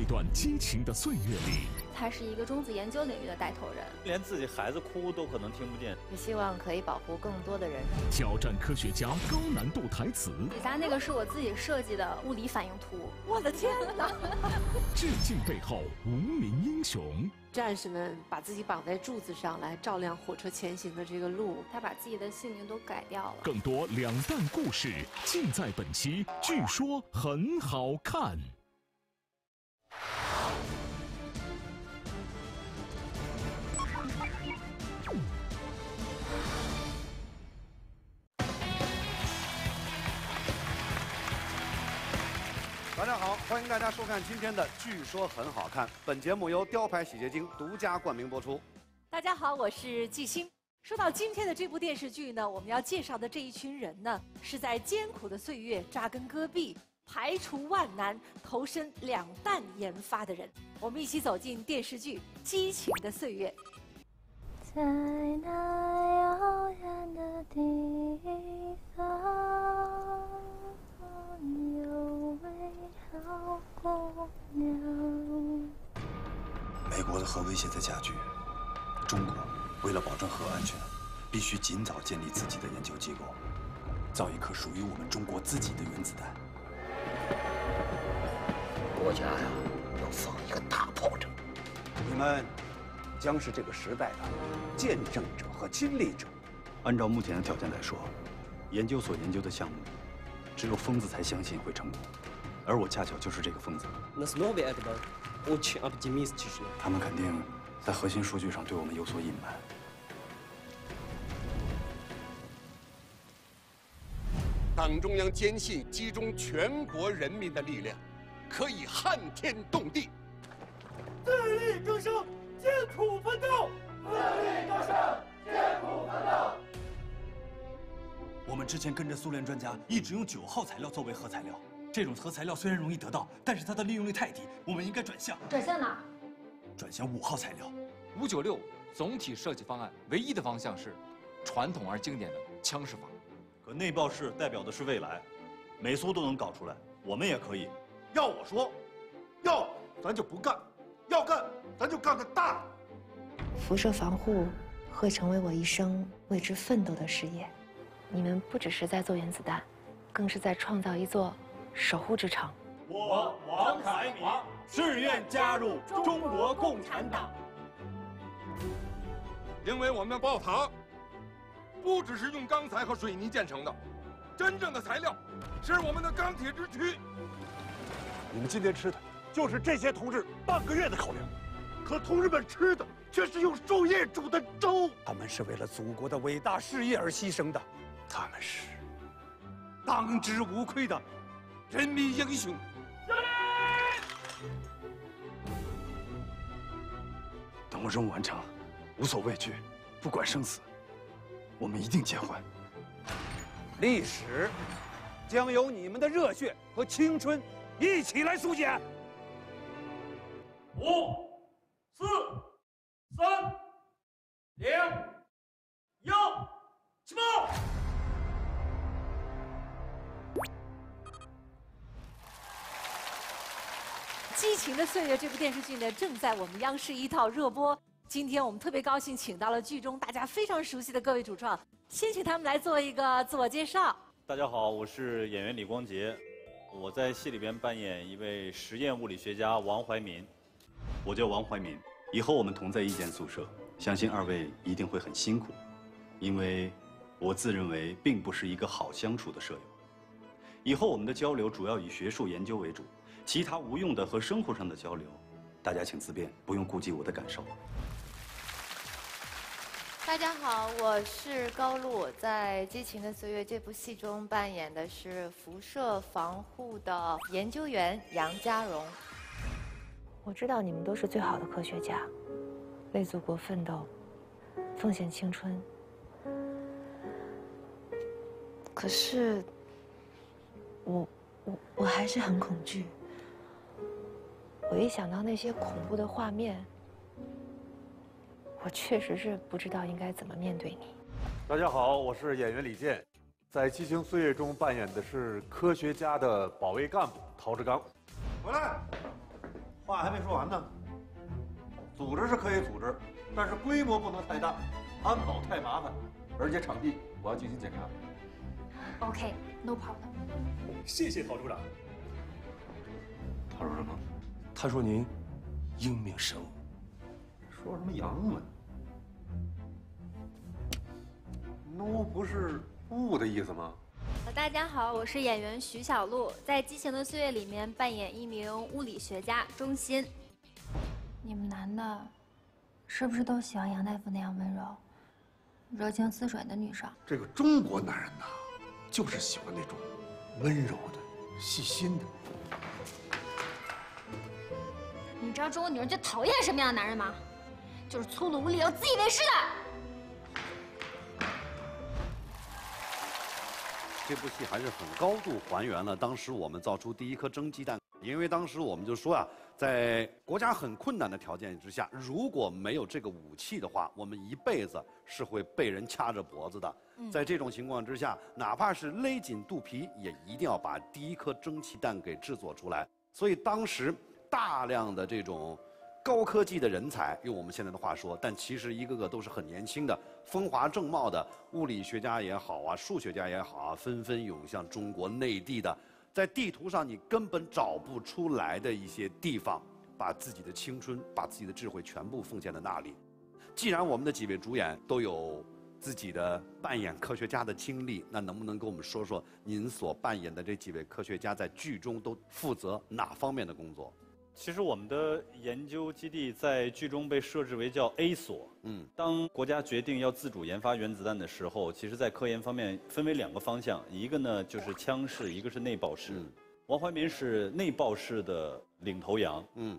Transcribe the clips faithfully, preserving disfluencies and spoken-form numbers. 那段激情的岁月里，他是一个中子研究领域的带头人，连自己孩子哭都可能听不见。你希望可以保护更多的人，挑战科学家高难度台词。你家那个是我自己设计的物理反应图，我的天哪！致敬背后无名英雄，战士们把自己绑在柱子上来照亮火车前行的这个路，他把自己的姓名都改掉了。更多两弹故事尽在本期，据说很好看。 大家好，欢迎大家收看今天的《据说很好看》。本节目由雕牌洗洁精独家冠名播出。大家好，我是季星。说到今天的这部电视剧呢，我们要介绍的这一群人呢，是在艰苦的岁月扎根戈壁，排除万难，投身两弹研发的人。我们一起走进电视剧《激情的岁月》。在那遥远的地方，有位。 小姑娘。美国的核威胁在加剧，中国为了保证核安全，必须尽早建立自己的研究机构，造一颗属于我们中国自己的原子弹。国家呀，要放一个大炮仗。你们将是这个时代的见证者和亲历者。按照目前的条件来说，研究所研究的项目，只有疯子才相信会成功。 而我恰巧就是这个疯子。他们肯定在核心数据上对我们有所隐瞒。党中央坚信集中全国人民的力量，可以撼天动地。自力更生，艰苦奋斗。自力更生，艰苦奋斗。我们之前跟着苏联专家一直用九号材料作为核材料。 这种核材料虽然容易得到，但是它的利用率太低，我们应该转向。转向哪儿？转向五号材料。五九六总体设计方案唯一的方向是传统而经典的枪式法。可内爆式代表的是未来，美苏都能搞出来，我们也可以。要我说，要咱就不干，要干咱就干个大。辐射防护会成为我一生为之奋斗的事业。你们不只是在做原子弹，更是在创造一座。 守护之城。我王凯明誓愿加入中国共产党，因为我们要爆塔，不只是用钢材和水泥建成的，真正的材料是我们的钢铁之躯。你们今天吃的，就是这些同志半个月的口粮，可同志们吃的却是用树叶煮的粥。他们是为了祖国的伟大事业而牺牲的，他们是当之无愧的。 人民英雄，等我任务完成，无所畏惧，不管生死，我们一定结婚。历史将由你们的热血和青春一起来书写。五、四、三、零、一，起跑！ 《激情的岁月》这部电视剧呢，正在我们央视一套热播。今天我们特别高兴，请到了剧中大家非常熟悉的各位主创，先请他们来做一个自我介绍。大家好，我是演员李光洁，我在戏里边扮演一位实验物理学家王怀民。我叫王怀民，以后我们同在一间宿舍，相信二位一定会很辛苦，因为我自认为并不是一个好相处的舍友。以后我们的交流主要以学术研究为主。 其他无用的和生活上的交流，大家请自便，不用顾及我的感受。大家好，我是高露，在《激情的岁月》这部戏中扮演的是辐射防护的研究员杨家荣。我知道你们都是最好的科学家，为祖国奋斗，奉献青春。可是，我我我还是很恐惧。 我一想到那些恐怖的画面，我确实是不知道应该怎么面对你。大家好，我是演员李健，在《激情岁月》中扮演的是科学家的保卫干部陶志刚。回来，话话还没说完呢。组织是可以组织，但是规模不能太大，安保太麻烦，而且场地我要进行检查。OK, no problem。谢谢陶处长。陶处长，他说您英明神武。说什么洋文 ？No 不是物的意思吗？ 大家好，我是演员徐小璐，在《激情的岁月》里面扮演一名物理学家钟欣。你们男的，是不是都喜欢杨大夫那样温柔、热情似水的女生？这个中国男人呐，就是喜欢那种温柔的、细心的。你知道中国女人最讨厌什么样的男人吗？就是粗鲁无理又自以为是的。 这部戏还是很高度还原了当时我们造出第一颗蒸鸡蛋，因为当时我们就说啊，在国家很困难的条件之下，如果没有这个武器的话，我们一辈子是会被人掐着脖子的。在这种情况之下，哪怕是勒紧肚皮，也一定要把第一颗蒸汽蛋给制作出来。所以当时大量的这种高科技的人才，用我们现在的话说，但其实一个个都是很年轻的。 风华正茂的物理学家也好啊，数学家也好啊，纷纷涌向中国内地的，在地图上你根本找不出来的一些地方，把自己的青春、把自己的智慧全部奉献在那里。既然我们的几位主演都有自己的扮演科学家的经历，那能不能跟我们说说您所扮演的这几位科学家在剧中都负责哪方面的工作？ 其实我们的研究基地在剧中被设置为叫 A 所。嗯，当国家决定要自主研发原子弹的时候，其实，在科研方面分为两个方向，一个呢就是枪式，一个是内爆式。嗯、王怀民是内爆式的领头羊。嗯，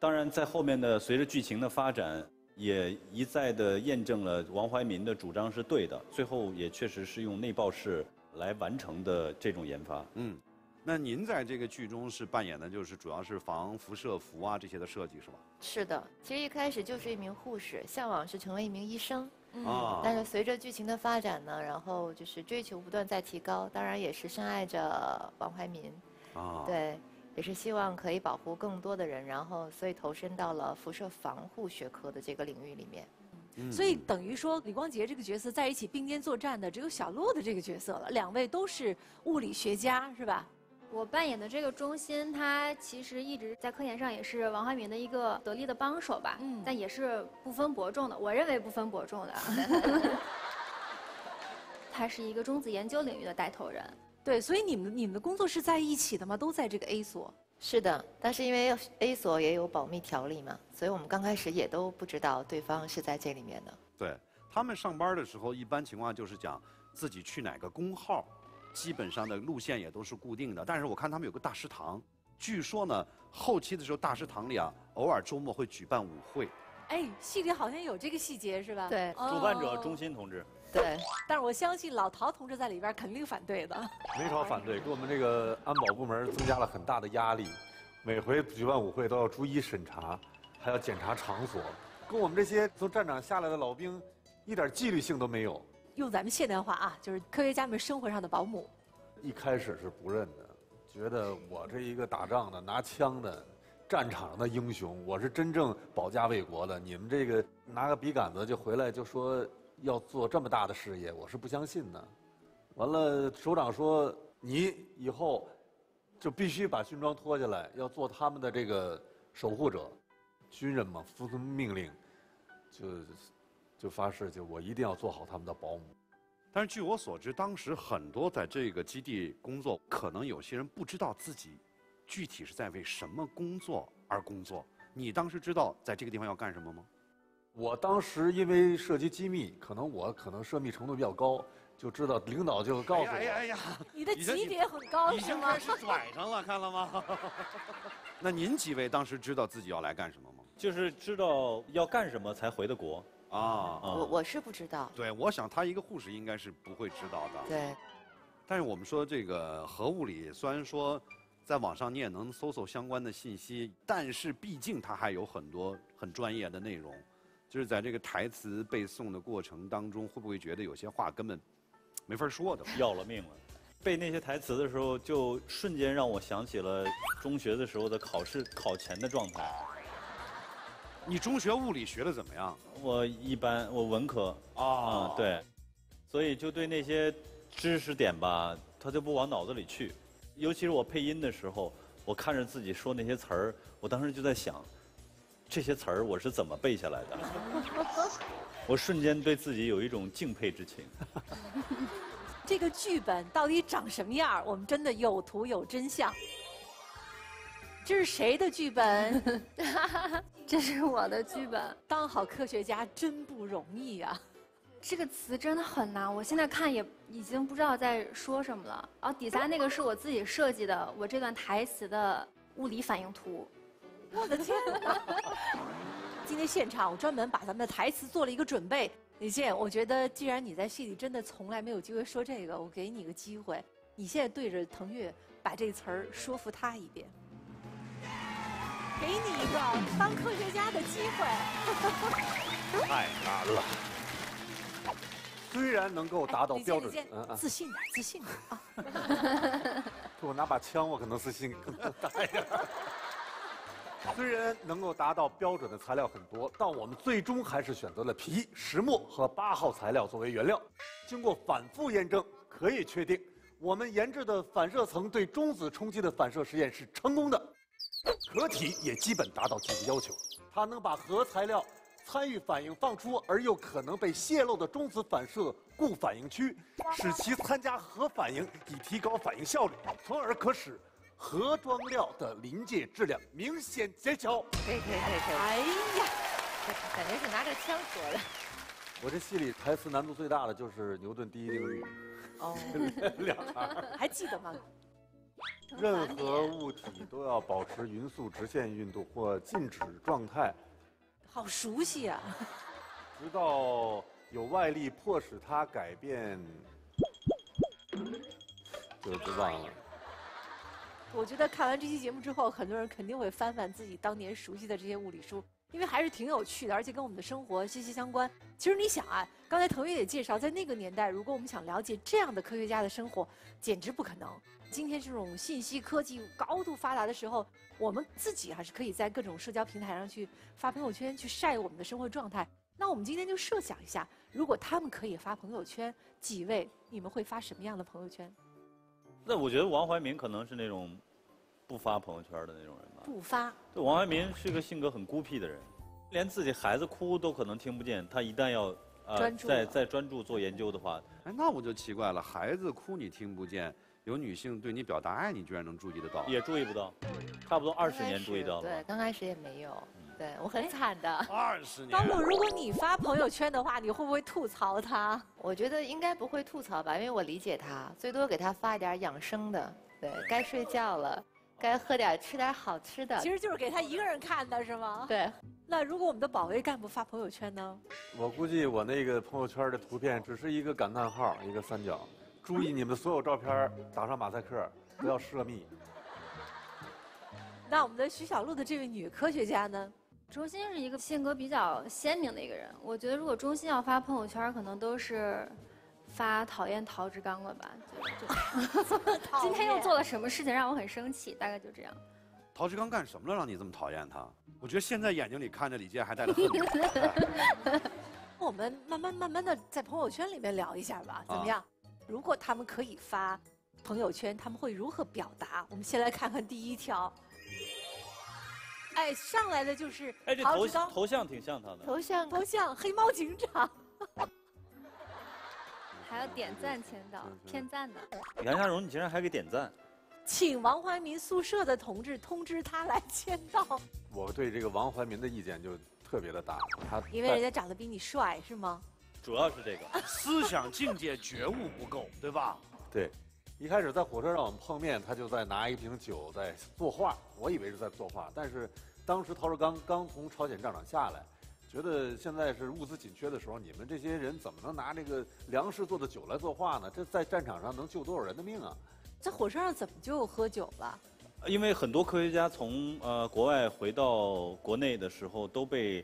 当然，在后面的随着剧情的发展，也一再的验证了王怀民的主张是对的，最后也确实是用内爆式来完成的这种研发。嗯。 那您在这个剧中是扮演的，就是主要是防辐射服啊这些的设计是吧？是的，其实一开始就是一名护士，向往是成为一名医生。嗯，啊、但是随着剧情的发展呢，然后就是追求不断在提高，当然也是深爱着王怀民。啊，对，也是希望可以保护更多的人，然后所以投身到了辐射防护学科的这个领域里面。 所以等于说，李光洁这个角色在一起并肩作战的只有小璐的这个角色了。两位都是物理学家，是吧？ 我扮演的这个钟欣，她其实一直在科研上也是王怀民的一个得力的帮手吧，嗯、但也是不分伯仲的，我认为不分伯仲的。他是一个中子研究领域的带头人。对，所以你们你们的工作是在一起的吗？都在这个 A 所？是的，但是因为 A 所也有保密条例嘛，所以我们刚开始也都不知道对方是在这里面的。对他们上班的时候，一般情况就是讲自己去哪个工号。 基本上的路线也都是固定的，但是我看他们有个大食堂，据说呢，后期的时候大食堂里啊，偶尔周末会举办舞会。哎，戏里好像有这个细节是吧？对，主办者钟欣同志。对，但是我相信老陶同志在里边肯定反对的。没少反对，给我们这个安保部门增加了很大的压力，每回举办舞会都要逐一审查，还要检查场所，跟我们这些从战场下来的老兵一点纪律性都没有。 用咱们现代话啊，就是科学家们生活上的保姆。一开始是不认的，觉得我这一个打仗的、拿枪的、战场上的英雄，我是真正保家卫国的。你们这个拿个笔杆子就回来就说要做这么大的事业，我是不相信的。完了，首长说你以后就必须把军装脱下来，要做他们的这个守护者。军人嘛，服从命令，就。 就发誓，就我一定要做好他们的保姆。但是据我所知，当时很多在这个基地工作，可能有些人不知道自己具体是在为什么工作而工作。你当时知道在这个地方要干什么吗？我当时因为涉及机密，可能我可能涉密程度比较高，就知道领导就告诉我。哎呀哎呀！你的级别很高是吗？已经开始拽上了，看了吗？那您几位当时知道自己要来干什么吗？就是知道要干什么才回的国。 啊，我我是不知道。对，我想她一个护士应该是不会知道的。对。但是我们说这个核物理，虽然说在网上你也能搜搜相关的信息，但是毕竟它还有很多很专业的内容。就是在这个台词背诵的过程当中，会不会觉得有些话根本没法说的？要了命了。背那些台词的时候，就瞬间让我想起了中学的时候的考试考前的状态。你中学物理学的怎么样？我一般，我文科啊，对，所以就对那些知识点吧，它就不往脑子里去。尤其是我配音的时候，我看着自己说那些词儿，我当时就在想，这些词儿我是怎么背下来的？我瞬间对自己有一种敬佩之情。这个剧本到底长什么样？我们真的有图有真相。这是谁的剧本？这是我的剧本。当好科学家真不容易啊！这个词真的很难，我现在看也已经不知道在说什么了。然后底下那个是我自己设计的，我这段台词的物理反应图。我的天哪！今天现场我专门把咱们的台词做了一个准备。 李健，我觉得既然你在戏里真的从来没有机会说这个，我给你个机会，你现在对着腾越把这词儿说服他一遍，给你一个当科学家的机会。太难了，虽然能够达到标准，自信点，自信点啊！我拿把枪，我可能自信更大一点。 虽然能够达到标准的材料很多，但我们最终还是选择了皮、石墨和八号材料作为原料。经过反复验证，可以确定我们研制的反射层对中子冲击的反射实验是成功的，壳体也基本达到技术要求。它能把核材料参与反应放出而又可能被泄漏的中子反射固反应区，使其参加核反应以提高反应效率，从而可使 盒装料的临界质量明显减小。可以可以可以可以。哎呀，感觉是拿着枪说的。我这戏里台词难度最大的就是牛顿第一定律。哦。两行。还记得吗？任何物体都要保持匀速直线运动或静止状态。好熟悉啊。直到有外力迫使它改变，就不忘了。 我觉得看完这期节目之后，很多人肯定会翻翻自己当年熟悉的这些物理书，因为还是挺有趣的，而且跟我们的生活息息相关。其实你想啊，刚才腾越也介绍，在那个年代，如果我们想了解这样的科学家的生活，简直不可能。今天这种信息科技高度发达的时候，我们自己还是可以在各种社交平台上去发朋友圈，去晒我们的生活状态。那我们今天就设想一下，如果他们可以发朋友圈，几位你们会发什么样的朋友圈？ 那我觉得王怀民可能是那种不发朋友圈的那种人吧。不发。对，王怀民是个性格很孤僻的人，连自己孩子哭都可能听不见。他一旦要呃在在专注做研究的话，哎，那我就奇怪了，孩子哭你听不见，有女性对你表达爱，你居然能注意得到？也注意不到，差不多二十年注意到了。对，刚开始也没有，对我很惨的。二十年。高露，如果你发朋友圈的话，你会不会吐槽他？ 我觉得应该不会吐槽吧，因为我理解他，最多给他发一点养生的，对该睡觉了，该喝点吃点好吃的，其实就是给他一个人看的是吗？对。那如果我们的保卫干部发朋友圈呢？我估计我那个朋友圈的图片只是一个感叹号，一个三角。注意你们所有照片打上马赛克，不要涉密。那我们的徐小璐的这位女科学家呢？ 钟欣是一个性格比较鲜明的一个人，我觉得如果钟欣要发朋友圈，可能都是发讨厌陶志刚了吧。今天又做了什么事情让我很生气，大概就这样。陶志刚干什么了让你这么讨厌他？我觉得现在眼睛里看着李健还带着恨。我们慢慢慢慢的在朋友圈里面聊一下吧，怎么样？啊、如果他们可以发朋友圈，他们会如何表达？我们先来看看第一条。 哎，上来的就是陶志刚，头像挺像他的，头像头像黑猫警长，还要点赞签到，骗赞的。杨家荣，你竟然还给点赞？请王怀民宿舍的同志通知他来签到。我对这个王怀民的意见就特别的大，他因为人家长得比你帅是吗？主要是这个思想境界觉悟不够，对吧？对。 一开始在火车上我们碰面，他就在拿一瓶酒在作画，我以为是在作画，但是当时陶志刚刚从朝鲜战场下来，觉得现在是物资紧缺的时候，你们这些人怎么能拿这个粮食做的酒来作画呢？这在战场上能救多少人的命啊！在火车上怎么就喝酒了？因为很多科学家从呃国外回到国内的时候，都被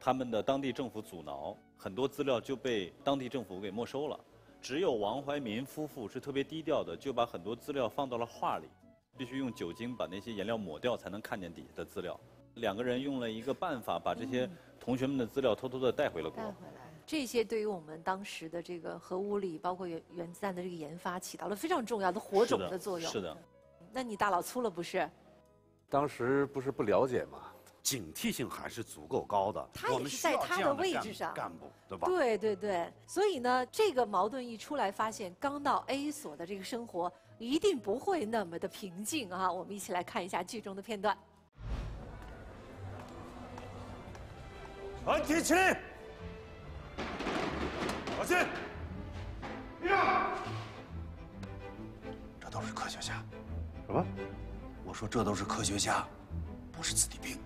他们的当地政府阻挠，很多资料就被当地政府给没收了。只有王怀民夫妇是特别低调的，就把很多资料放到了画里，必须用酒精把那些颜料抹掉才能看见底下的资料。两个人用了一个办法，把这些同学们的资料偷偷的带回了国。带回来。 这些对于我们当时的这个核武理，包括原原子弹的这个研发，起到了非常重要的火种的作用。是的。是的。那你大老粗了不是？当时不是不了解嘛，警惕性还是足够高的。他也是在他的位置上。干部对吧？对对对。所以呢，这个矛盾一出来，发现刚到 A 所的这个生活一定不会那么的平静啊！我们一起来看一下剧中的片段。团体起立！ 小心！立正！这都是科学家。什么？我说这都是科学家，不是子弟兵。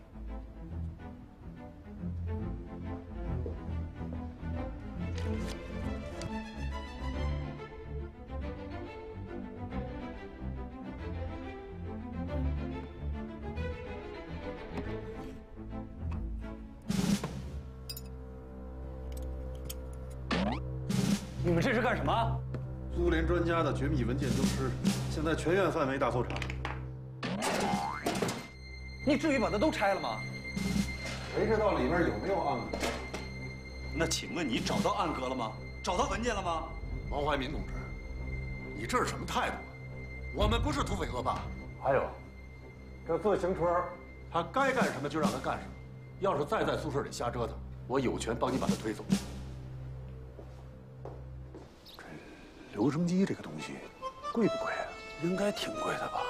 你们这是干什么？苏联专家的绝密文件丢失，现在全院范围大搜查。你至于把它都拆了吗？谁知道里面有没有暗格？那请问你找到暗格了吗？找到文件了吗？王怀民同志，你这是什么态度啊？我们不是土匪恶霸。还有，这自行车，他该干什么就让他干什么。要是再在宿舍里瞎折腾，我有权帮你把他推走。 留声机这个东西，贵不贵啊？应该挺贵的吧。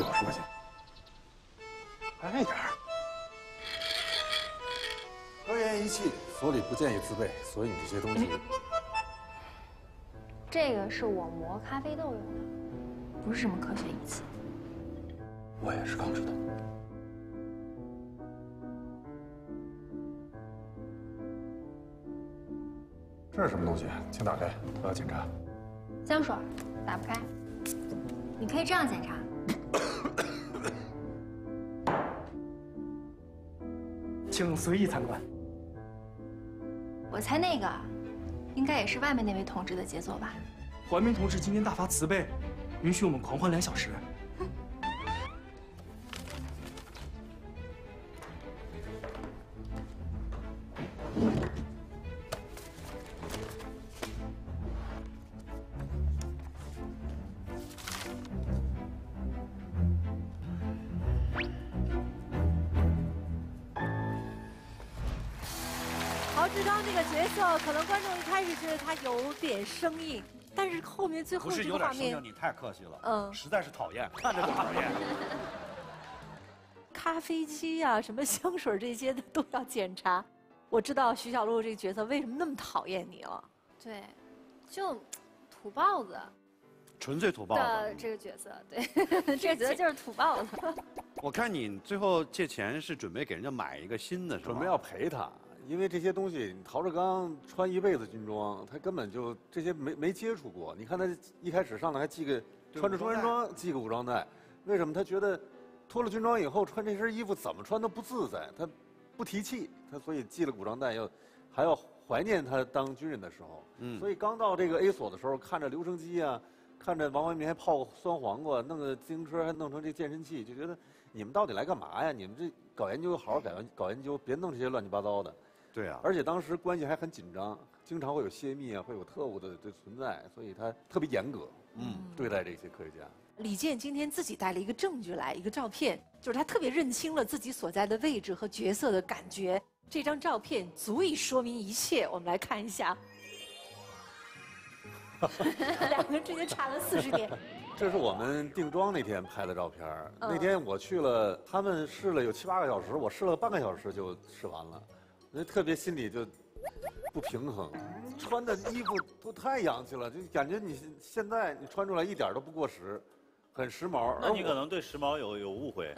一会儿过去，快点儿。科研仪器所里不建议自备，所以你这些东西……这个是我磨咖啡豆用的，不是什么科学仪器。我也是刚知道。 这是什么东西？请打开，我要检查。香水，打不开。你可以这样检查。请随意参观。我猜那个，应该也是外面那位同志的杰作吧？怀民同志今天大发慈悲，允许我们狂欢两小时。嗯、可能观众一开始觉得他有点生硬，但是后面最后这个画面，不是有点生硬，你太客气了，嗯，实在是讨厌，看着就讨厌。咖啡机啊，什么香水这些的都要检查。我知道徐小璐这个角色为什么那么讨厌你了。对，就土包子，纯粹土包子的这个角色，对，这个角色就是土包子。我看你最后借钱是准备给人家买一个新的，是吧？准备要赔他。 因为这些东西，陶志刚穿一辈子军装，他根本就这些没没接触过。你看他一开始上来还系个穿着中山装，系个武装带，为什么他觉得脱了军装以后穿这身衣服怎么穿都不自在？他不提气，他所以系了武装带要还要怀念他当军人的时候。嗯，所以刚到这个 A 所的时候，看着留声机啊，看着王怀民还泡个酸黄瓜，弄个自行车还弄成这健身器，就觉得你们到底来干嘛呀？你们这搞研究好好搞搞研究，别弄这些乱七八糟的。 对啊，而且当时关系还很紧张，经常会有泄密啊，会有特务的的存在，所以他特别严格，嗯，对待这些科学家。李健今天自己带了一个证据来，一个照片，就是他特别认清了自己所在的位置和角色的感觉。这张照片足以说明一切，我们来看一下。两个人之间差了四十点。这是我们定妆那天拍的照片，嗯、那天我去了，他们试了有七八个小时，我试了半个小时就试完了。 那特别心里就不平衡，穿的衣服都太洋气了，就感觉你现在你穿出来一点都不过时，很时髦。那你可能对时髦有有误会。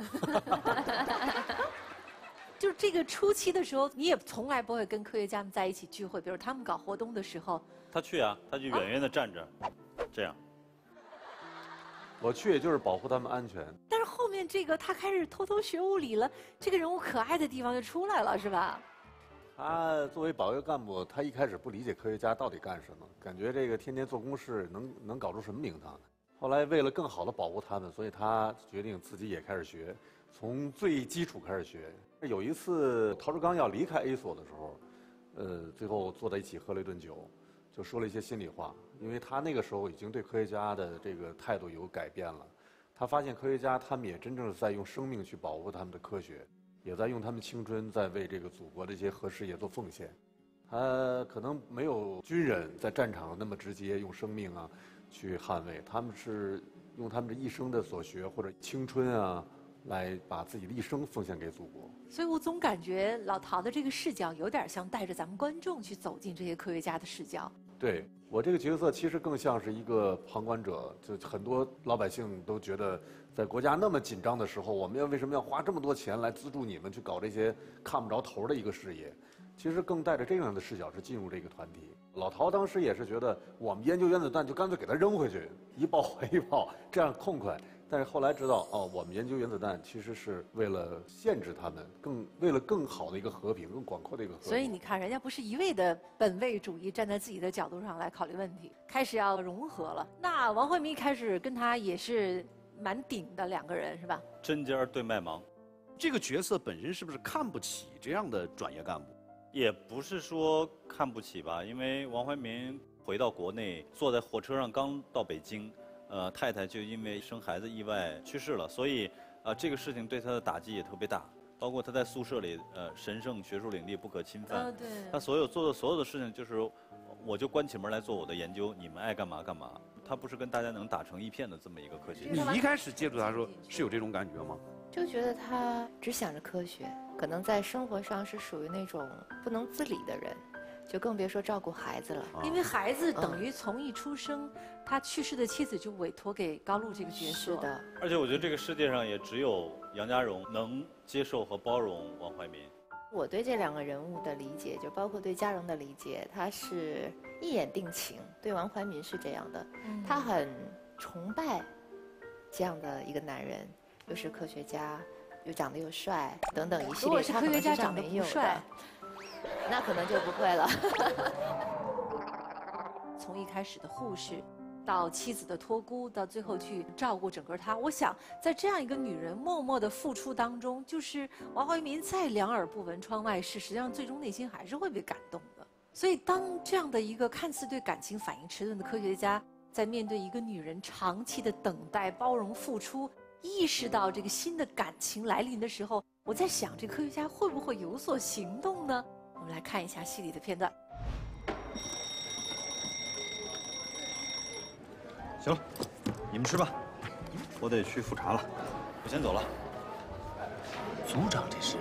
就是这个初期的时候，你也从来不会跟科学家们在一起聚会，比如他们搞活动的时候。他去啊，他就远远的站着，啊、这样。我去也就是保护他们安全。但是。后面这个他开始偷偷学物理了，这个人物可爱的地方就出来了，是吧？他作为保卫干部，他一开始不理解科学家到底干什么，感觉这个天天做公式能能搞出什么名堂呢？后来为了更好的保护他们，所以他决定自己也开始学，从最基础开始学。有一次陶志刚要离开 A 所的时候，呃，最后坐在一起喝了一顿酒。 就说了一些心里话，因为他那个时候已经对科学家的这个态度有改变了。他发现科学家他们也真正是在用生命去保护他们的科学，也在用他们青春在为这个祖国的一些核事业做奉献。他可能没有军人在战场那么直接用生命啊去捍卫，他们是用他们这一生的所学或者青春啊。 来把自己的一生奉献给祖国，所以我总感觉老陶的这个视角有点像带着咱们观众去走进这些科学家的视角。对我这个角色，其实更像是一个旁观者。就很多老百姓都觉得，在国家那么紧张的时候，我们要为什么要花这么多钱来资助你们去搞这些看不着头的一个事业？其实更带着这样的视角是进入这个团体。老陶当时也是觉得，我们研究原子弹就干脆给它扔回去，一爆还一爆，这样痛快。 但是后来知道，哦，我们研究原子弹其实是为了限制他们，更为了更好的一个和平，更广阔的一个和平。所以你看，人家不是一味的本位主义，站在自己的角度上来考虑问题，开始要融合了。那王惠民开始跟他也是蛮顶的两个人，是吧？针尖对麦芒，这个角色本身是不是看不起这样的转业干部？也不是说看不起吧，因为王惠民回到国内，坐在火车上刚到北京。 呃，太太就因为生孩子意外去世了，所以，呃，这个事情对他的打击也特别大，包括他在宿舍里，呃，神圣学术领地不可侵犯。啊，对。他所有做的所有的事情就是，我就关起门来做我的研究，你们爱干嘛干嘛。他不是跟大家能打成一片的这么一个科学家。你一开始接触他说是有这种感觉吗？就觉得他只想着科学，可能在生活上是属于那种不能自理的人。 就更别说照顾孩子了，因为孩子等于从一出生，嗯、他去世的妻子就委托给高露这个角色。是的，而且我觉得这个世界上也只有杨家荣能接受和包容王怀民。我对这两个人物的理解，就包括对家荣的理解，他是一眼定情，对王怀民是这样的，嗯、他很崇拜这样的一个男人，又是科学家，又长得又帅，等等一系列。如果是科学家长得不帅。 那可能就不会了。从一开始的护士，到妻子的托孤，到最后去照顾整个她，我想在这样一个女人默默的付出当中，就是王怀民再两耳不闻窗外事，实际上最终内心还是会被感动的。所以，当这样的一个看似对感情反应迟钝的科学家，在面对一个女人长期的等待、包容、付出，意识到这个新的感情来临的时候，我在想，这科学家会不会有所行动呢？ 我们来看一下戏里的片段。行了，你们吃吧，我得去复查了，我先走了。组长这是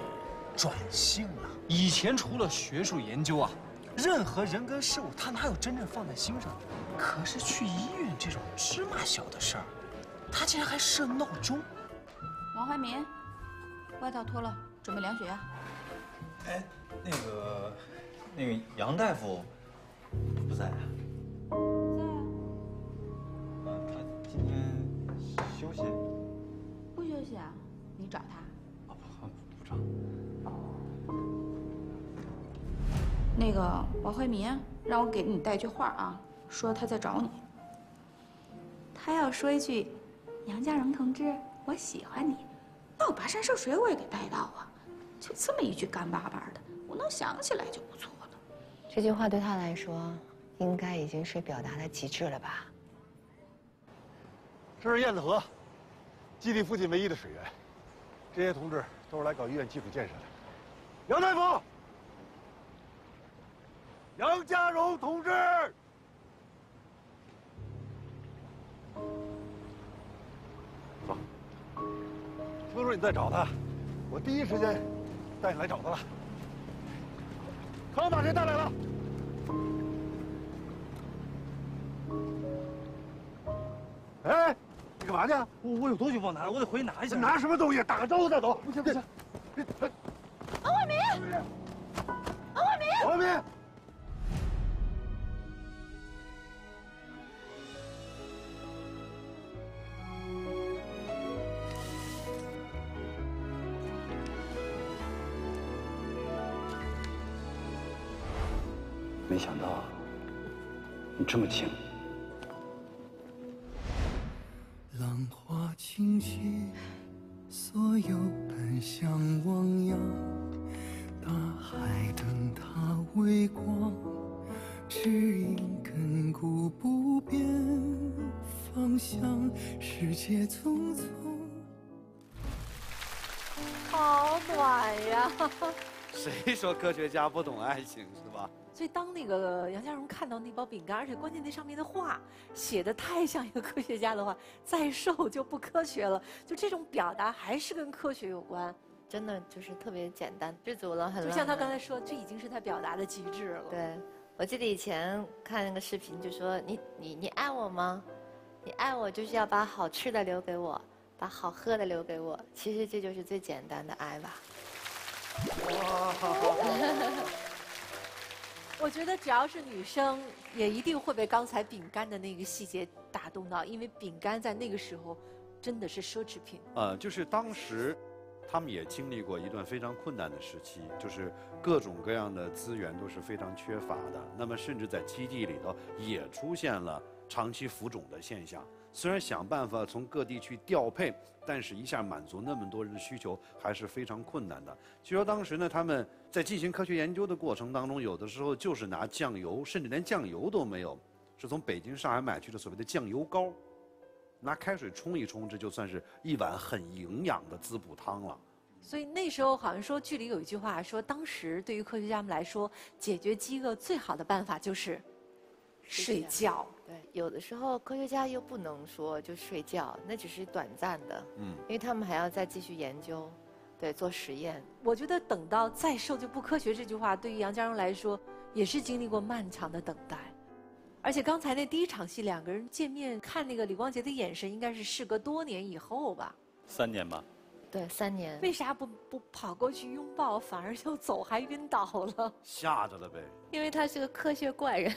转性了。以前除了学术研究啊，任何人跟事物他哪有真正放在心上？可是去医院这种芝麻小的事儿，他竟然还设闹钟。王怀民，外套脱了，准备量血压。哎。 那个，那个杨大夫不在啊？在。啊，他今天休息？不休息啊？你找他？啊，不不找。那个王怀民让我给你带句话啊，说他在找你。他要说一句：“杨家荣同志，我喜欢你。”那我跋山涉水我也给带到啊，就这么一句干巴巴的。 我能想起来就不错了。这句话对他来说，应该已经是表达的极致了吧？这是燕子河，基地附近唯一的水源。这些同志都是来搞医院基础建设的。杨大夫，杨家荣同志，走。听说你在找他，我第一时间带你来找他了。 看我把谁带来了！哎，你干嘛去？我我有东西忘拿了，我得回去拿一下。拿什么东西？打个招呼再走。不行不行，别！王怀民，王怀民，王怀民。没想到你这么轻。浪花清晰，所有本想汪洋，大海等它微光，指引亘古不变方向，世界匆匆。好短呀！谁说科学家不懂爱情是吧？所以当那个杨家荣看到那包饼干，而且关键那上面的话写的太像一个科学家的话，再瘦就不科学了。就这种表达还是跟科学有关，真的就是特别简单，知足了很。就像他刚才说，这已经是他表达的极致了。对，我记得以前看那个视频，就说你你你爱我吗？你爱我就是要把好吃的留给我，把好喝的留给我。其实这就是最简单的爱吧。 我觉得只要是女生，也一定会被刚才饼干的那个细节打动到，因为饼干在那个时候真的是奢侈品。呃，就是当时他们也经历过一段非常困难的时期，就是各种各样的资源都是非常缺乏的。那么，甚至在基地里头也出现了长期浮肿的现象。 虽然想办法从各地去调配，但是一下满足那么多人的需求还是非常困难的。据说当时呢，他们在进行科学研究的过程当中，有的时候就是拿酱油，甚至连酱油都没有，是从北京、上海买去的所谓的酱油膏，拿开水冲一冲，这就算是一碗很营养的滋补汤了。 所以那时候好像说，剧里有一句话说，当时对于科学家们来说，解决饥饿最好的办法就是。 睡觉，对，有的时候科学家又不能说就睡觉，那只是短暂的，嗯，因为他们还要再继续研究，对，做实验。我觉得等到再瘦就不科学这句话，对于杨家荣来说也是经历过漫长的等待，而且刚才那第一场戏两个人见面，看那个李光洁的眼神，应该是事隔多年以后吧，三年吧，对，三年。为啥不不跑过去拥抱，反而就走，还晕倒了？吓着了呗。因为他是个科学怪人。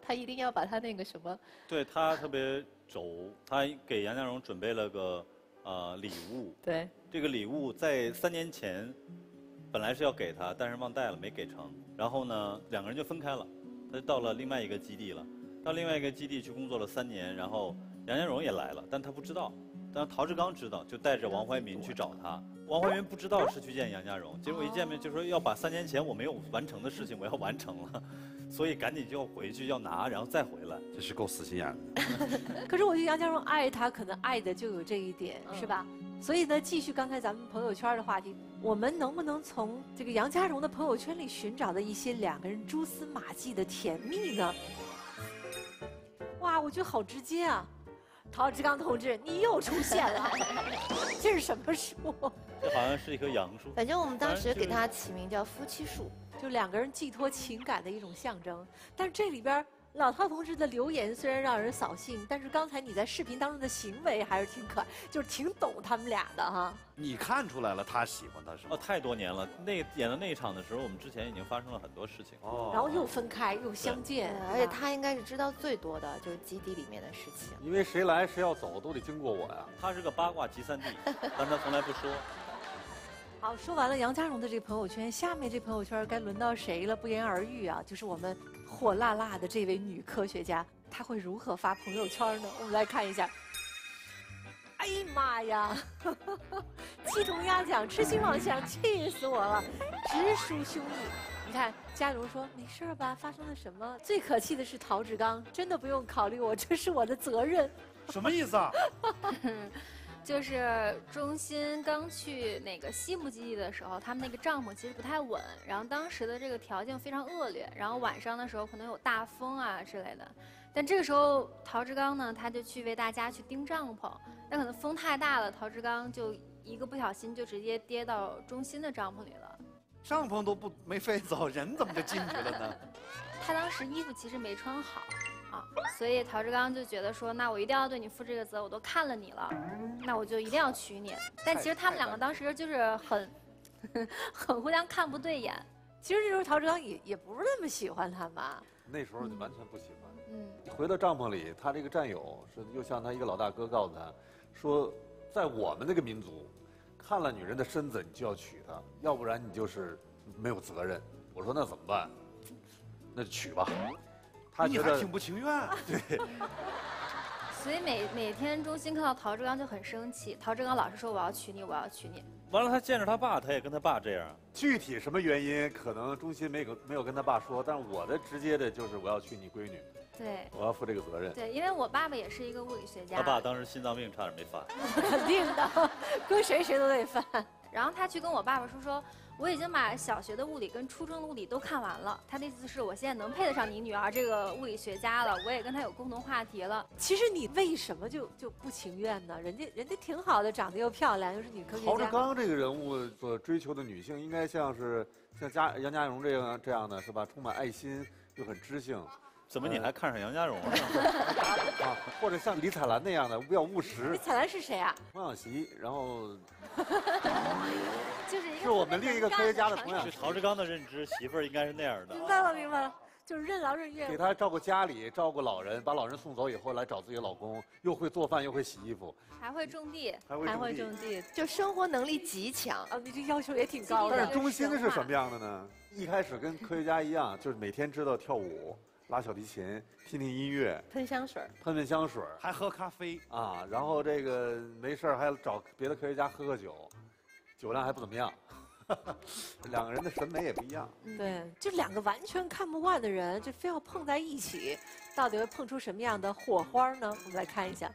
他一定要把他那个什么，对他特别轴，他给杨家荣准备了个呃礼物。对，这个礼物在三年前本来是要给他，但是忘带了，没给成。然后呢，两个人就分开了，他就到了另外一个基地了。到另外一个基地去工作了三年，然后杨家荣也来了，但他不知道，但陶志刚知道，就带着王怀民去找他。王怀民不知道是去见杨家荣，结果一见面就说要把三年前我没有完成的事情我要完成了。 所以赶紧就要回去，要拿，然后再回来，这是够死心眼的。可是我觉得杨家荣爱他，可能爱的就有这一点，嗯、是吧？所以呢，继续刚才咱们朋友圈的话题，我们能不能从这个杨家荣的朋友圈里寻找的一些两个人蛛丝马迹的甜蜜呢？哇，我觉得好直接啊！陶志刚同志，你又出现了，这是什么树？这好像是一棵杨树。反正我们当时给它起名叫夫妻树。 就两个人寄托情感的一种象征，但是这里边老陶同志的留言虽然让人扫兴，但是刚才你在视频当中的行为还是挺可爱，就是挺懂他们俩的哈。你看出来了，他喜欢他是吗？哦，太多年了。那演的那一场的时候，我们之前已经发生了很多事情。哦。然后又分开，又相见，而且他应该是知道最多的就是基地里面的事情。因为谁来谁要走都得经过我呀。他是个八卦集散地，但他从来不说。好，说完了杨家荣的这朋友圈，下面这朋友圈该轮到谁了？不言而喻啊，就是我们火辣辣的这位女科学家，她会如何发朋友圈呢？我们来看一下。哎呀妈呀，鸡同鸭讲，痴心妄想，气死我了，直抒胸臆。 你看，嘉荣说没事吧？发生了什么？最可气的是陶志刚，真的不用考虑我，这是我的责任。什么意思啊？就是中心刚去那个西部基地的时候，他们那个帐篷其实不太稳，然后当时的这个条件非常恶劣，然后晚上的时候可能有大风啊之类的。但这个时候陶志刚呢，他就去为大家去钉帐篷，但可能风太大了，陶志刚就一个不小心就直接跌到中心的帐篷里了。 帐篷都不没飞走，人怎么就进去了呢？他当时衣服其实没穿好啊，所以陶志刚就觉得说，那我一定要对你负这个责，我都看了你了，那我就一定要娶你。但其实他们两个当时就是很，很互相看不对眼。其实那时候陶志刚也也不是那么喜欢他嘛。那时候就完全不喜欢。嗯。回到帐篷里，他这个战友是又像他一个老大哥告诉他，说在我们那个民族。 看了女人的身子，你就要娶她，要不然你就是没有责任。我说那怎么办？那就娶吧。他觉得你还挺不情愿。对。所以每每天钟欣看到陶志刚就很生气，陶志刚老是说我要娶你，我要娶你。完了，他见着他爸，他也跟他爸这样。具体什么原因，可能钟欣没有没有跟他爸说，但是我的直接的就是我要娶你闺女。 对，我要负这个责任。对，因为我爸爸也是一个物理学家。他爸当时心脏病差点没犯。肯定的，跟谁谁都得犯。然后他去跟我爸爸说说，我已经把小学的物理跟初中的物理都看完了。他的意思是我现在能配得上你女儿这个物理学家了，我也跟她有共同话题了。其实你为什么就就不情愿呢？人家人家挺好的，长得又漂亮，又是女科学家。陶志刚这个人物所追求的女性，应该像是像家杨家蓉这样这样的是吧？充满爱心又很知性。 怎么你还看上杨家蓉了？啊，或者像李彩兰那样的，比较务实。李彩兰是谁啊？童养媳，然后就是一个是我们另一个科学家的童养媳。陶志刚的认知，媳妇儿应该是那样的。明白了，明白了，就是任劳任怨。给他照顾家里，照顾老人，把老人送走以后来找自己老公，又会做饭，又会洗衣服，还会种地，还会种地，就生活能力极强啊！你这要求也挺高的。但是钟欣是什么样的呢？一开始跟科学家一样，就是每天知道跳舞。 拉小提琴，听听音乐，喷香水，喷喷香水，还喝咖啡啊。然后这个没事还找别的科学家喝喝酒，酒量还不怎么样。两个人的审美也不一样。对，这两个完全看不惯的人，就非要碰在一起，到底会碰出什么样的火花呢？我们来看一下。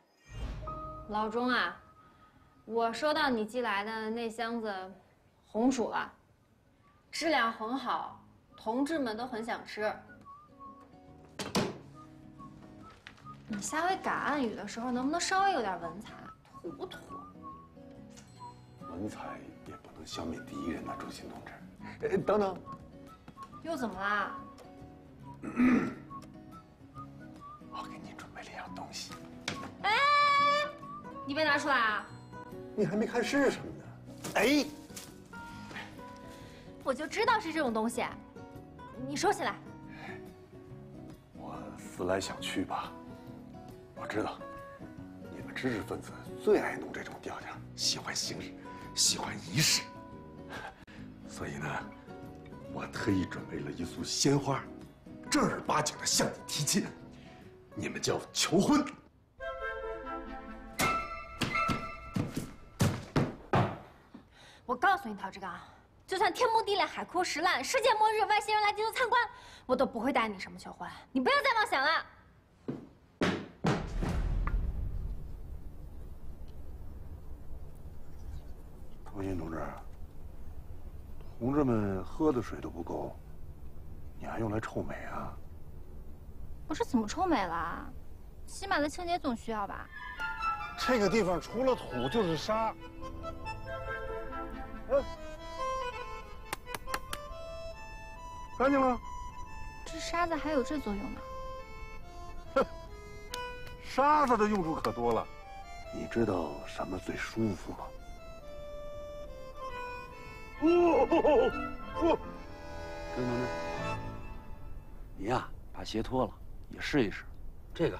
老钟啊，我收到你寄来的那箱子红薯了，质量很好，同志们都很想吃。 你下回改暗语的时候，能不能稍微有点文采？土土。文采也不能消灭第一人呐，钟欣同志。哎，等等，又怎么啦？我给你准备了一样东西。哎，你没拿出来啊？你还没看是什么呢？哎，我就知道是这种东西，你收起来。我思来想去吧。 我知道，你们知识分子最爱弄这种调调，喜欢形式，喜欢仪式。所以呢，我特意准备了一束鲜花，正儿八经的向你提亲，你们叫求婚。我告诉你，陶志刚，就算天崩地裂、海枯石烂、世界末日、外星人来地球参观，我都不会答应你什么求婚。你不要再妄想了。 钟欣同志，同志们喝的水都不够，你还用来臭美啊？不是怎么臭美了？起码的清洁总需要吧？这个地方除了土就是沙。嗯，干净了。这沙子还有这作用呢？哼，沙子的用处可多了。你知道什么最舒服吗？ 哦哦，跟我们，你呀，把鞋脱了也试一试，这个。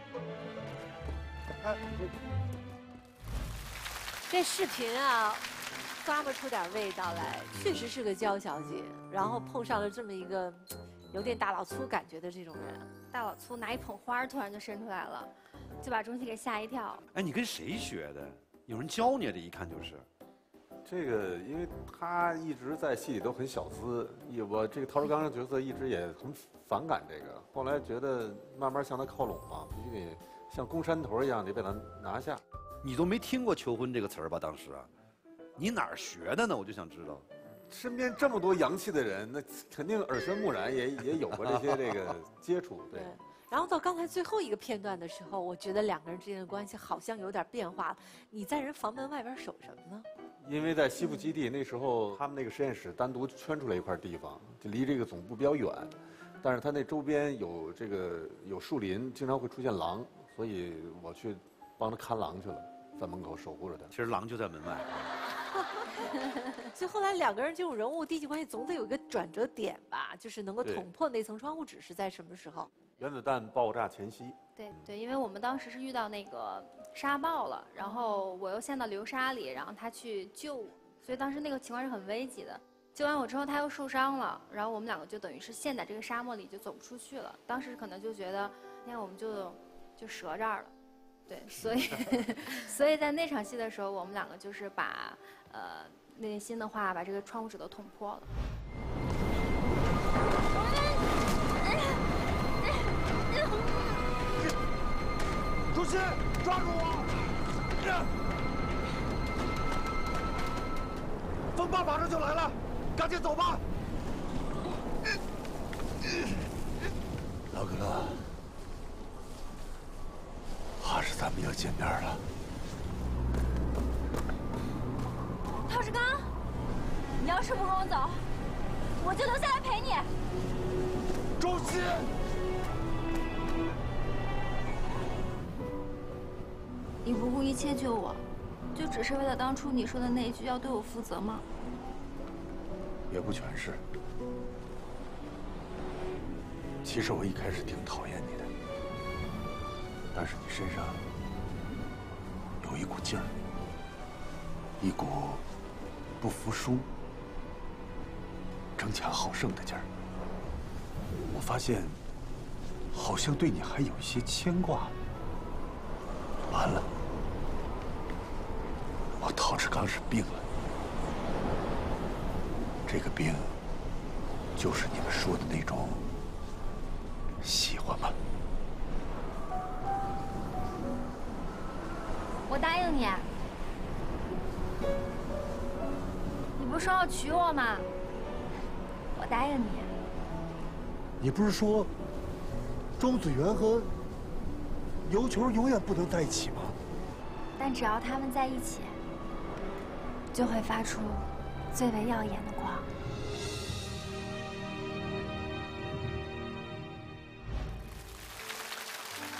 这视频啊，抓不出点味道来，确实是个娇小姐，然后碰上了这么一个有点大老粗感觉的这种人，大老粗拿一捧花突然就伸出来了，就把钟欣给吓一跳。哎，你跟谁学的？有人教你的，一看就是。这个，因为他一直在戏里都很小资，我这个陶志刚的角色一直也很反感这个，后来觉得慢慢向他靠拢嘛，必须得像攻山头一样得把他拿下。你都没听过求婚这个词儿吧？当时啊，你哪儿学的呢？我就想知道。身边这么多洋气的人，那肯定耳濡目染也，也也有过这些这个接触，对。对，然后到刚才最后一个片段的时候，我觉得两个人之间的关系好像有点变化了。你在人房门外边守什么呢？因为在西部基地那时候，他们那个实验室单独圈出来一块地方，就离这个总部比较远，但是他那周边有这个有树林，经常会出现狼，所以我去帮他看狼去了，在门口守护着他。其实狼就在门外。所以后来两个人这种人物递进关系总得有一个转折点吧，就是能够捅破那层窗户纸是在什么时候？原子弹爆炸前夕。对对，因为我们当时是遇到那个沙暴了，然后我又陷到流沙里，然后他去救我，所以当时那个情况是很危急的。救完我之后他又受伤了，然后我们两个就等于是陷在这个沙漠里就走不出去了。当时可能就觉得，那我们就就折这儿了，对，所以所以在那场戏的时候，我们两个就是把呃内心的话把这个窗户纸都捅破了。主席，抓住我！风暴马上就来了，赶紧走吧！老格勒，还是咱们要见面了。陶志刚，你要是不跟我走，我就留下来陪你。主席。你不顾一切救我，就只是为了当初你说的那一句要对我负责吗？也不全是。其实我一开始挺讨厌你的，但是你身上有一股劲儿，一股不服输、争强好胜的劲儿。我发现，好像对你还有一些牵挂。完了，我陶志刚是病了，这个病就是你们说的那种喜欢吗？我答应你，你不是说要娶我吗？我答应你。你不是说庄子源和尤球永远不能在一起吗？但只要他们在一起，就会发出最为耀眼的光。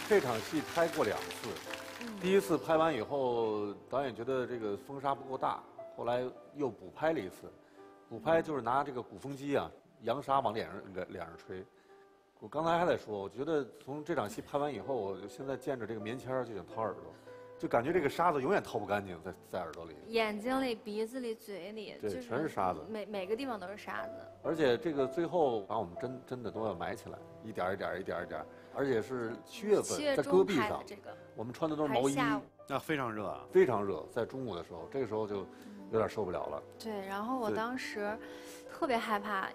这场戏拍过两次，嗯、第一次拍完以后，导演觉得这个风沙不够大，后来又补拍了一次。补拍就是拿这个鼓风机啊，扬沙往脸上脸脸上吹。我刚才还在说，我觉得从这场戏拍完以后，我现在见着这个棉签就想掏耳朵，就感觉这个沙子永远掏不干净，在在耳朵里、眼睛里、鼻子里、嘴里，对，就是、全是沙子，每每个地方都是沙子。而且这个最后把我们真真的都要埋起来，一点一点一点一点，而且是七月份在戈壁上，这个、我们穿的都是毛衣，那、啊、非常热啊，非常热，在中午的时候，这个时候就有点受不了了。嗯、对，然后我当时特别害怕，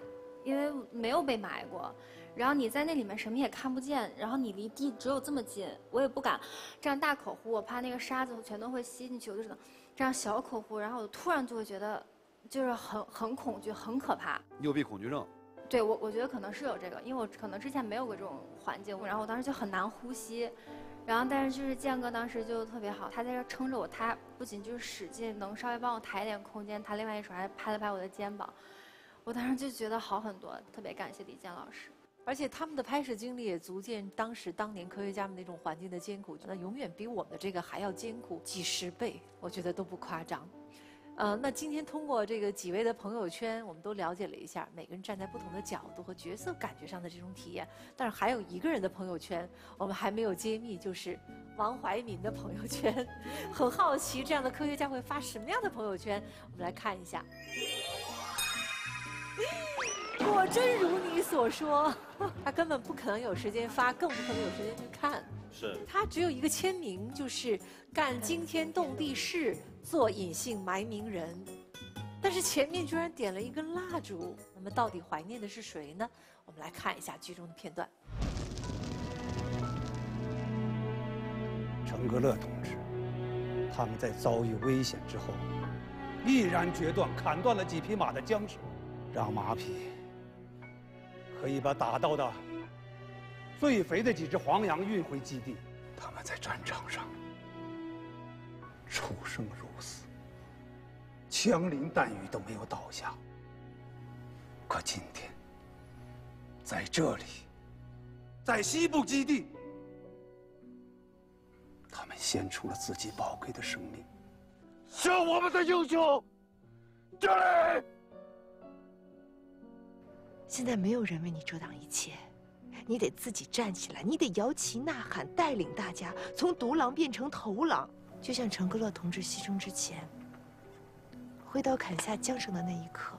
因为没有被埋过。然后你在那里面什么也看不见，然后你离地只有这么近，我也不敢这样大口呼，我怕那个沙子全都会吸进去，我就只能这样小口呼，然后我突然就会觉得，就是很很恐惧，很可怕。幽闭恐惧症。对，我我觉得可能是有这个，因为我可能之前没有过这种环境，然后我当时就很难呼吸，然后但是就是建哥当时就特别好，他在这撑着我，他不仅就是使劲能稍微帮我抬一点空间，他另外一手还拍了拍我的肩膀，我当时就觉得好很多，特别感谢李健老师。而且他们的拍摄经历也足见当时当年科学家们那种环境的艰苦，那永远比我们的这个还要艰苦几十倍，我觉得都不夸张。呃，那今天通过这个几位的朋友圈，我们都了解了一下每个人站在不同的角度和角色感觉上的这种体验。但是还有一个人的朋友圈我们还没有揭秘，就是王怀民的朋友圈。很好奇这样的科学家会发什么样的朋友圈，我们来看一下。果真如你所说，他根本不可能有时间发，更不可能有时间去看。是，他只有一个签名，就是干惊天动地事，做隐姓埋名人。但是前面居然点了一根蜡烛，那么到底怀念的是谁呢？我们来看一下剧中的片段。陈格勒同志，他们在遭遇危险之后，毅然决断，砍断了几匹马的缰绳，让马匹可以把打到的最肥的几只黄羊运回基地。他们在战场上出生入死。 枪林弹雨都没有倒下，可今天，在这里，在西部基地，他们献出了自己宝贵的生命，是我们的英雄。敬礼！现在没有人为你遮挡一切，你得自己站起来，你得摇旗呐喊，带领大家从独狼变成头狼，就像陈格勒同志牺牲之前。 挥刀砍下缰绳的那一刻，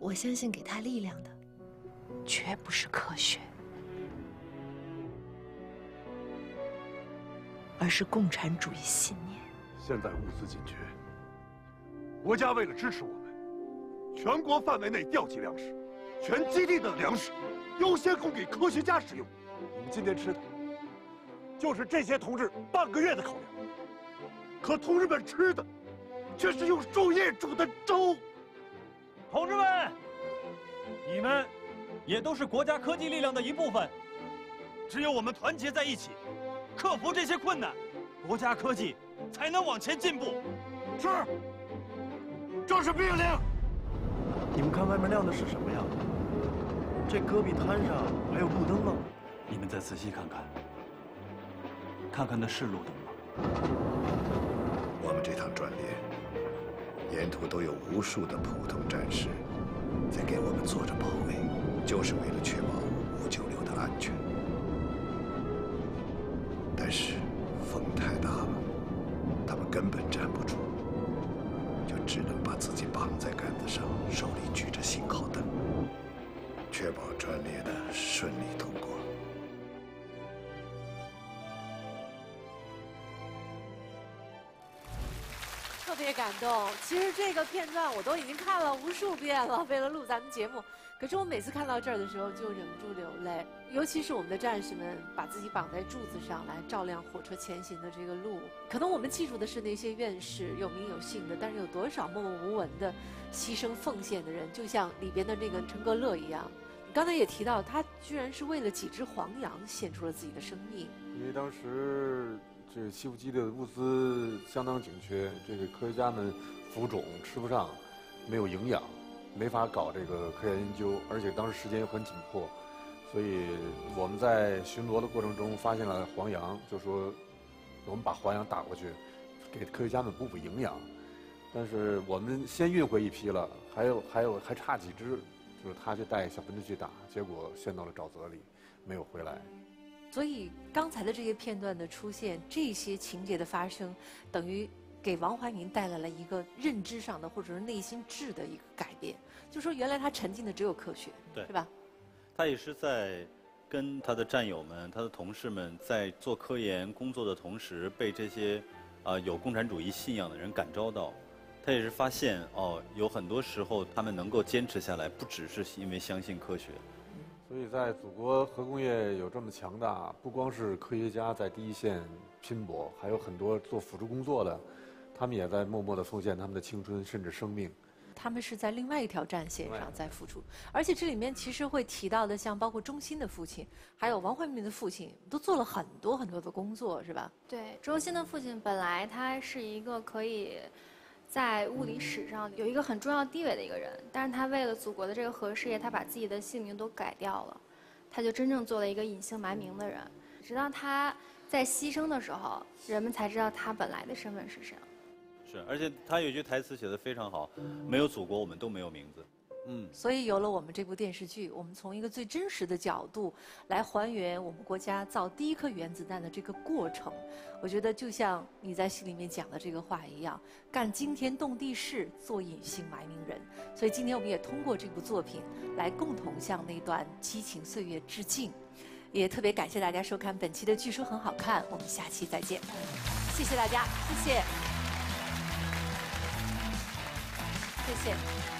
我相信给他力量的，绝不是科学，而是共产主义信念。现在物资紧缺，国家为了支持我们，全国范围内调集粮食，全基地的粮食优先供给科学家使用。我们今天吃的，就是这些同志半个月的口粮，可同志们吃的。 这是用树叶煮的粥，同志们，你们也都是国家科技力量的一部分。只有我们团结在一起，克服这些困难，国家科技才能往前进步。是，这是命令。你们看外面亮的是什么呀？这戈壁滩上还有路灯呢。你们再仔细看看，看看那是路灯吗？我们这趟专列。 沿途都有无数的普通战士在给我们做着保卫，就是为了确保五九六的安全。但是风太大了，他们根本站不住，就只能把自己绑在杆子上，手里举着信号灯，确保专列的顺利通过。 特别感动。其实这个片段我都已经看了无数遍了，为了录咱们节目。可是我每次看到这儿的时候，就忍不住流泪。尤其是我们的战士们把自己绑在柱子上来照亮火车前行的这个路。可能我们记住的是那些院士有名有姓的，但是有多少默默无闻的牺牲奉献的人？就像里边的那个陈格勒一样。你刚才也提到，他居然是为了几只黄羊献出了自己的生命。因为当时。 这个西部基地的物资相当紧缺，这个科学家们浮肿吃不上，没有营养，没法搞这个科研研究，而且当时时间又很紧迫，所以我们在巡逻的过程中发现了黄羊，就说我们把黄羊打过去，给科学家们补补营养。但是我们先运回一批了，还有还有还差几只，就是他去带小分队去打，结果陷到了沼泽里，没有回来。 所以刚才的这些片段的出现，这些情节的发生，等于给王怀民带来了一个认知上的或者是内心质的一个改变。就说原来他沉浸的只有科学，对，是吧？他也是在跟他的战友们、他的同事们在做科研工作的同时，被这些啊、呃、有共产主义信仰的人感召到。他也是发现哦，有很多时候他们能够坚持下来，不只是因为相信科学。 所以在祖国核工业有这么强大，不光是科学家在第一线拼搏，还有很多做辅助工作的，他们也在默默地奉献他们的青春甚至生命。他们是在另外一条战线上在付出，而且这里面其实会提到的，像包括钟欣的父亲，还有王怀民的父亲，都做了很多很多的工作，是吧？对，钟欣的父亲本来他是一个可以。 在物理史上有一个很重要地位的一个人，但是他为了祖国的这个核事业，他把自己的姓名都改掉了，他就真正做了一个隐姓埋名的人。直到他在牺牲的时候，人们才知道他本来的身份是谁。是，而且他有一句台词写得非常好：“没有祖国，我们都没有名字。” 嗯，所以有了我们这部电视剧，我们从一个最真实的角度来还原我们国家造第一颗原子弹的这个过程。我觉得就像你在戏里面讲的这个话一样，干惊天动地事，做隐姓埋名人。所以今天我们也通过这部作品来共同向那段激情岁月致敬，也特别感谢大家收看本期的《据说很好看》，我们下期再见，谢谢大家，谢谢。谢。